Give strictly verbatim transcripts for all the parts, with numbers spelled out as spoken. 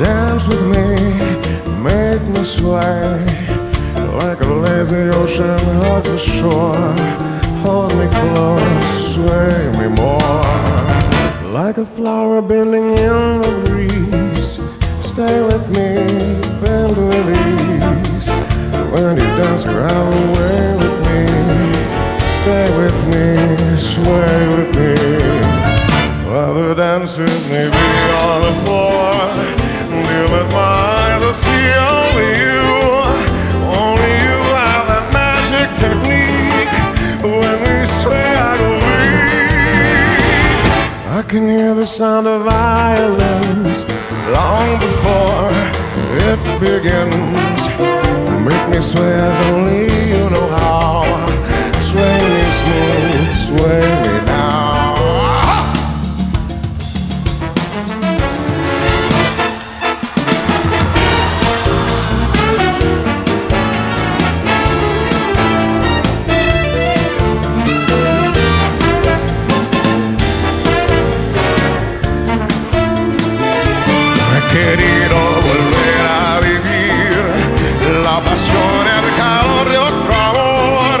dance with me, make me sway. Like a lazy ocean hugs the shore, hold me close, sway me more. Like a flower bending in the breeze, stay with me, bend with ease. When you dance around, away with me, stay with me, sway with me. Other dancers may be on the floor, dear, but my eyes will see only you. Only you have that magic technique. When we sway, I go weak. I can hear the sound of violins long before it begins. Make me sway as only you know how. Sway me smooth, sway me now. Querido volver a vivir la pasión, el calor de otro amor,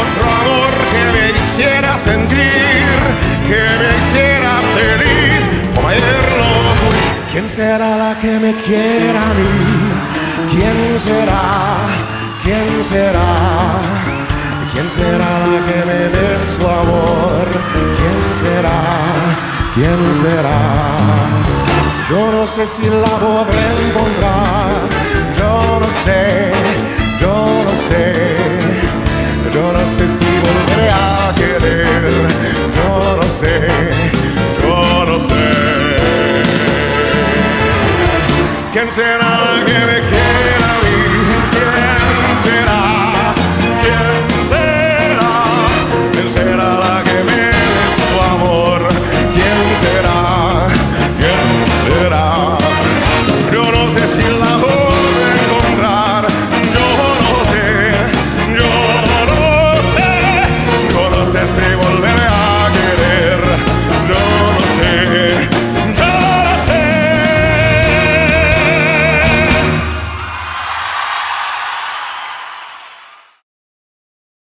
otro amor que me hiciera sentir, que me hiciera feliz como ayer lo fui. ¿Quién será la que me quiera a mí? ¿Quién será? ¿Quién será? ¿Quién será la que me dé su amor? ¿Quién será? ¿Quién será? Yo no sé si la podré encontrar, yo no sé, yo no sé, yo no sé si volveré a querer, yo no sé, yo no sé. ¿Quién será la que me quiere?